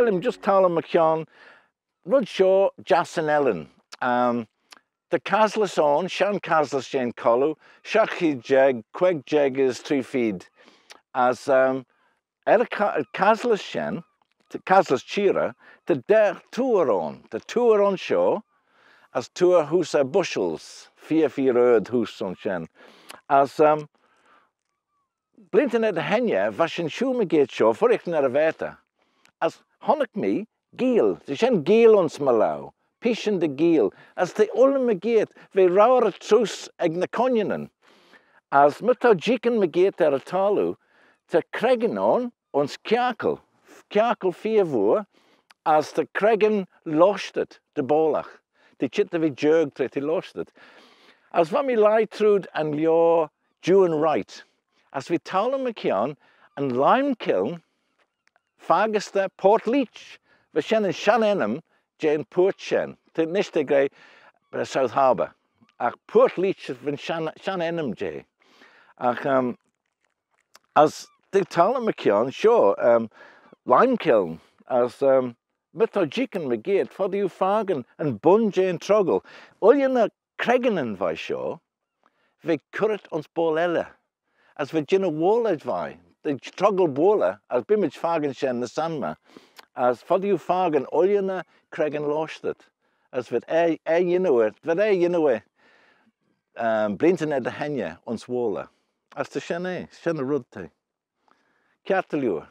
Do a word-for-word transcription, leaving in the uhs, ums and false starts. tell him, just tell him, McKeon, Rudshaw, Jason Ellen, um, the Caslas on, Shan Caslas Jane Colu, Shaki Jeg, Queg Jeg is three feed, as um, er Caslas Shen, the Caslas Chira, the Der Tour on, the Tour on Shaw, as Tour Husa Bushels, Fear Fear Erd Hus on Shen, as um, Blinten at the Henya, Vashin Shumagate Shaw, Furichten Arveta, as Honak me, Giel, the Shen Giel ons Malau, Pishin de Giel, as the Ulmagate, we Raur Trus Egnakoninen, as Mutajikan Magate Eratalu, the Kreginon ons Kjakel, Kjakel Fiavur, as the Kregin Lostet, the Bolach, the Chittavi Jurg Tretti Lostet, as Vami Lightrud and Lior Jewen Wright, as we tell McKeon and Limekiln, Fagersta, Port Leach, Vishen and Shanenum, Jane Portshen, the Nistegre, South Harbour. Ach Port Leach, Shanenum, Jay. Ach, um, as they tell McKeon, sure, um, Limekiln, as, um, Mitojican Magate, for the Ufagan and Bun Jane Troggle, Ullina Kregenen, by sure, we currit ons Bolella. As Virginia Walledvai, the Troggle Bola, as Bimage Fagen Shen the Sanma, as Foddu Fagen, Ullina, Kregan Lostet, as Vid E. Yinoe, Vid E. Yinoe, Blinten at the Henya, ons Walla, as the Shene, Shena Rudte, Kertelure.